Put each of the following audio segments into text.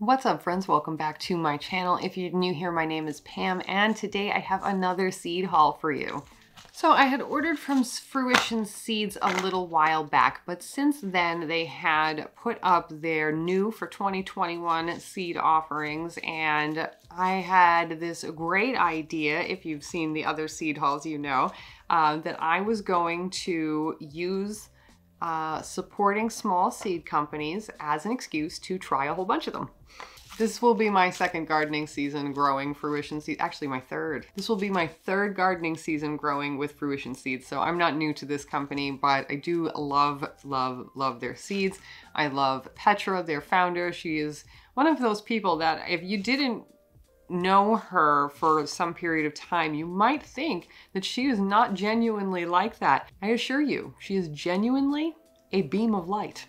What's up, friends? Welcome back to my channel. If you're new here, my name is Pam, and today I have another seed haul for you. So I had ordered from Fruition Seeds a little while back, but since then they had put up their new for 2021 seed offerings, and I had this great idea, if you've seen the other seed hauls you know, that I was going to use supporting small seed companies as an excuse to try a whole bunch of them. This will be my second gardening season growing Fruition Seeds, actually my third. This will be my third gardening season growing with Fruition Seeds, so I'm not new to this company, but I do love, love, love their seeds. I love Petra, their founder. She is one of those people that if you didn't know her for some period of time, you might think that she is not genuinely like that. I assure you, she is genuinely a beam of light,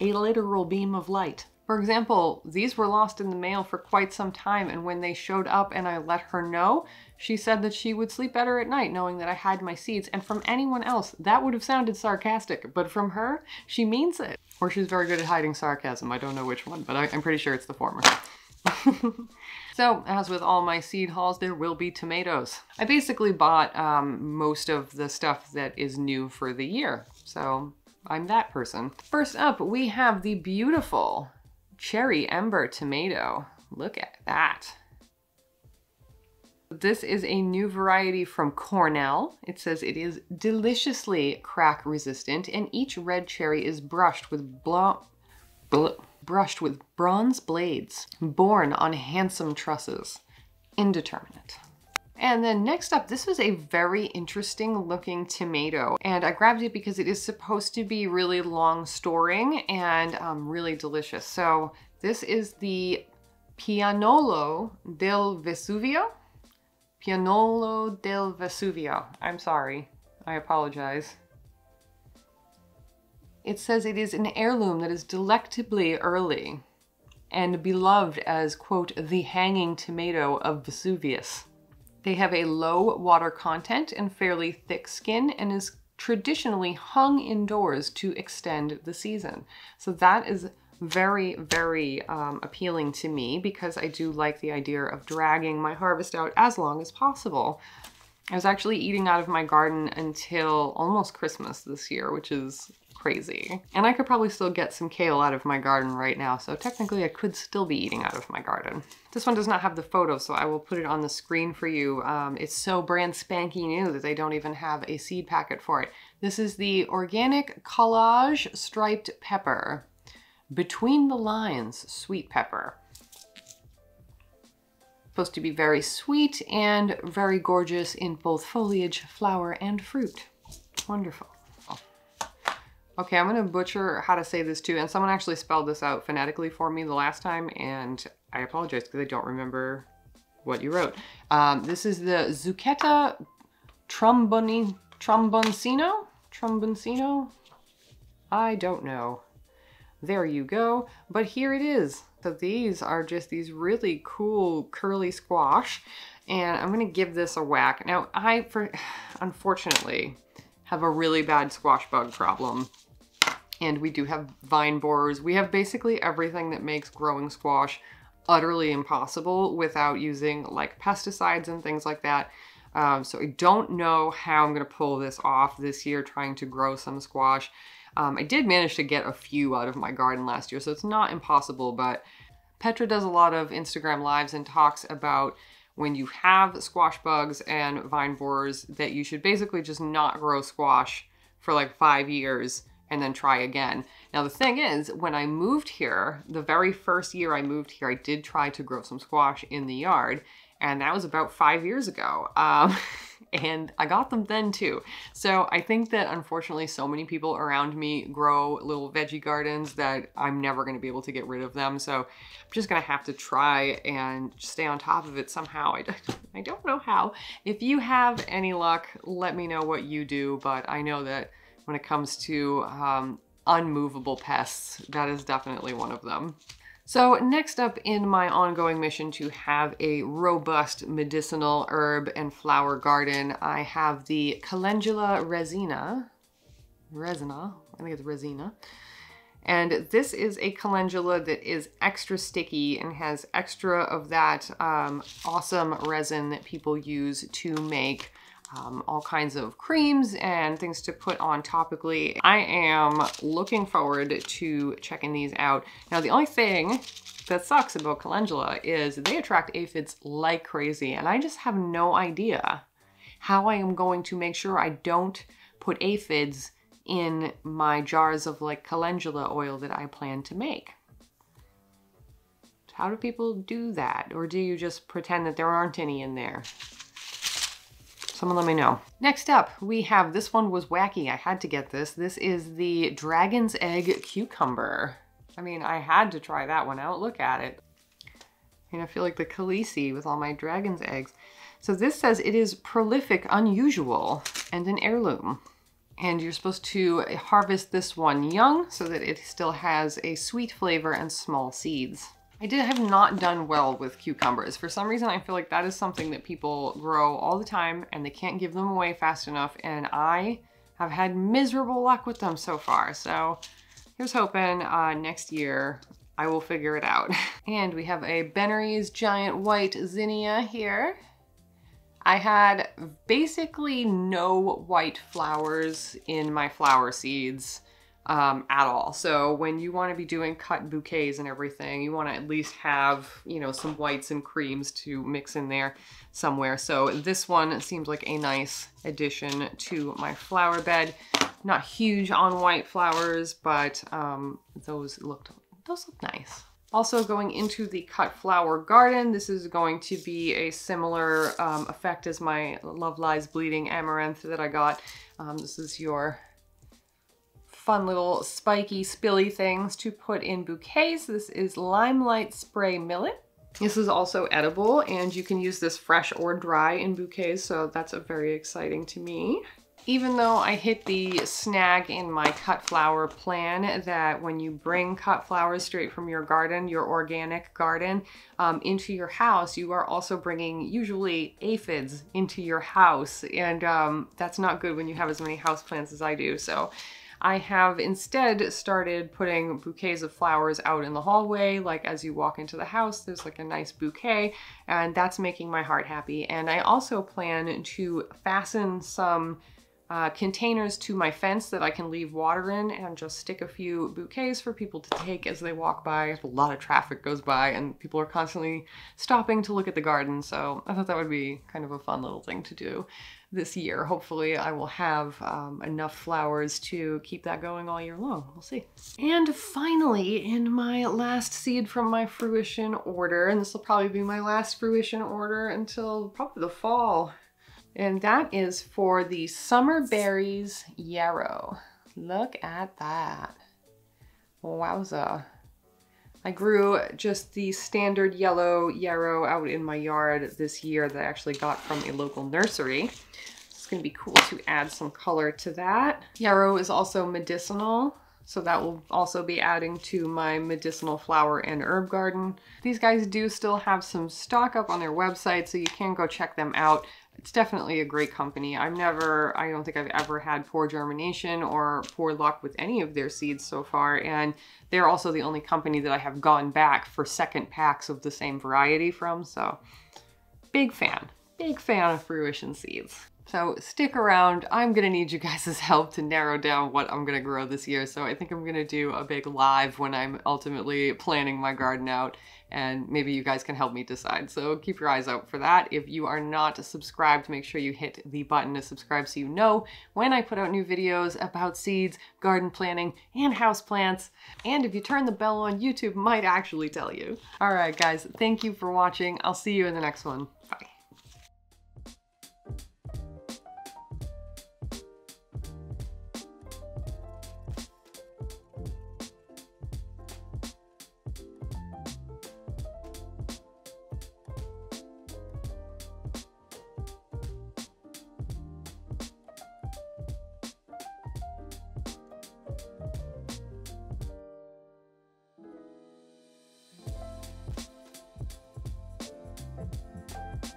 a literal beam of light. For example, these were lost in the mail for quite some time, and when they showed up and I let her know, she said that she would sleep better at night knowing that I had my seeds. And from anyone else, that would have sounded sarcastic, but from her, she means it. Or she's very good at hiding sarcasm. I don't know which one, but I'm pretty sure it's the former. So, as with all my seed hauls, there will be tomatoes. I basically bought most of the stuff that is new for the year, so I'm that person. First up, we have the beautiful Cherry Ember tomato. Look at that. This is a new variety from Cornell. It says it is deliciously crack resistant, and each red cherry is brushed with bronze blades, borne on handsome trusses. Indeterminate. And then next up, this was a very interesting looking tomato, and I grabbed it because it is supposed to be really long storing and really delicious. So this is the Piennolo del Vesuvio. Piennolo del Vesuvio. I'm sorry. I apologize. It says it is an heirloom that is delectably early and beloved as, quote, the hanging tomato of Vesuvius. They have a low water content and fairly thick skin, and is traditionally hung indoors to extend the season. So that is very, very appealing to me, because I do like the idea of dragging my harvest out as long as possible. I was actually eating out of my garden until almost Christmas this year, which is crazy. And I could probably still get some kale out of my garden right now, so technically I could still be eating out of my garden. This one does not have the photo, so I will put it on the screen for you. It's so brand spanky new that they don't even have a seed packet for it. This is the Organic Collage Striped Pepper, Between the Lines Sweet Pepper. It's supposed to be very sweet and very gorgeous in both foliage, flower, and fruit. Wonderful. Okay, I'm gonna butcher how to say this too, and someone actually spelled this out phonetically for me the last time, and I apologize because I don't remember what you wrote. This is the Zucchetta Tromboncino? I don't know. There you go, but here it is. So these are just these really cool curly squash, and I'm gonna give this a whack. Now, unfortunately, have a really bad squash bug problem. And we do have vine borers. We have basically everything that makes growing squash utterly impossible without using like pesticides and things like that. So I don't know how I'm gonna pull this off this year trying to grow some squash. I did manage to get a few out of my garden last year, so it's not impossible, but Petra does a lot of Instagram lives and talks about when you have squash bugs and vine borers that you should basically just not grow squash for like 5 years and then try again. Now the thing is, when I moved here, the very first year I moved here, I did try to grow some squash in the yard, and that was about 5 years ago. And I got them then too. So I think that unfortunately so many people around me grow little veggie gardens that I'm never gonna be able to get rid of them. So I'm just gonna have to try and stay on top of it somehow. I don't know how. If you have any luck, let me know what you do. But I know that when it comes to unmovable pests, that is definitely one of them. So next up in my ongoing mission to have a robust medicinal herb and flower garden, I have the Calendula Resina. I think it's Resina. And this is a calendula that is extra sticky and has extra of that awesome resin that people use to make all kinds of creams and things to put on topically. I am looking forward to checking these out. Now, the only thing that sucks about calendula is they attract aphids like crazy, and I just have no idea how I am going to make sure I don't put aphids in my jars of like calendula oil that I plan to make. How do people do that? Or do you just pretend that there aren't any in there? Someone let me know. Next up, we have, this one was wacky. I had to get this. This is the Dragon's Egg Cucumber. I mean, I had to try that one out. Look at it. I mean, I feel like the Khaleesi with all my dragon's eggs. So this says it is prolific, unusual, and an heirloom. And you're supposed to harvest this one young so that it still has a sweet flavor and small seeds. I have not done well with cucumbers. For some reason, I feel like that is something that people grow all the time and they can't give them away fast enough. And I have had miserable luck with them so far. So here's hoping next year I will figure it out. And we have a Benary's Giant White Zinnia here. I had basically no white flowers in my flower seeds at all. So when you want to be doing cut bouquets and everything, you want to at least have, you know, some whites and creams to mix in there somewhere. So this one seems like a nice addition to my flower bed. Not huge on white flowers, but those looked nice. Also going into the cut flower garden, this is going to be a similar effect as my Love Lies Bleeding amaranth that I got. This is your fun little spiky, spilly things to put in bouquets. This is Limelight Spray Millet. This is also edible, and you can use this fresh or dry in bouquets, so that's very exciting to me. Even though I hit the snag in my cut flower plan that when you bring cut flowers straight from your garden, your organic garden, into your house, you are also bringing usually aphids into your house. And that's not good when you have as many houseplants as I do. So I have instead started putting bouquets of flowers out in the hallway. Like as you walk into the house, there's like a nice bouquet, and that's making my heart happy. And I also plan to fasten some containers to my fence that I can leave water in and just stick a few bouquets for people to take as they walk by. A lot of traffic goes by and people are constantly stopping to look at the garden, so I thought that would be kind of a fun little thing to do this year. Hopefully I will have enough flowers to keep that going all year long. We'll see. And finally, in my last seed from my fruition order, and this will probably be my last fruition order until probably the fall, and that is for the Summer Berries Yarrow. Look at that. Wowza. I grew just the standard yellow yarrow out in my yard this year that I actually got from a local nursery. It's gonna be cool to add some color to that. Yarrow is also medicinal, so that will also be adding to my medicinal flower and herb garden. These guys do still have some stock up on their website, so you can go check them out. It's definitely a great company. I don't think I've ever had poor germination or poor luck with any of their seeds so far. And they're also the only company that I have gone back for second packs of the same variety from. So big fan of Fruition Seeds. So stick around. I'm gonna need you guys' help to narrow down what I'm gonna grow this year. So I think I'm gonna do a big live when I'm ultimately planning my garden out, and maybe you guys can help me decide. So keep your eyes out for that. If you are not subscribed, make sure you hit the button to subscribe so you know when I put out new videos about seeds, garden planning, and houseplants. And if you turn the bell on, YouTube might actually tell you. All right, guys, thank you for watching. I'll see you in the next one.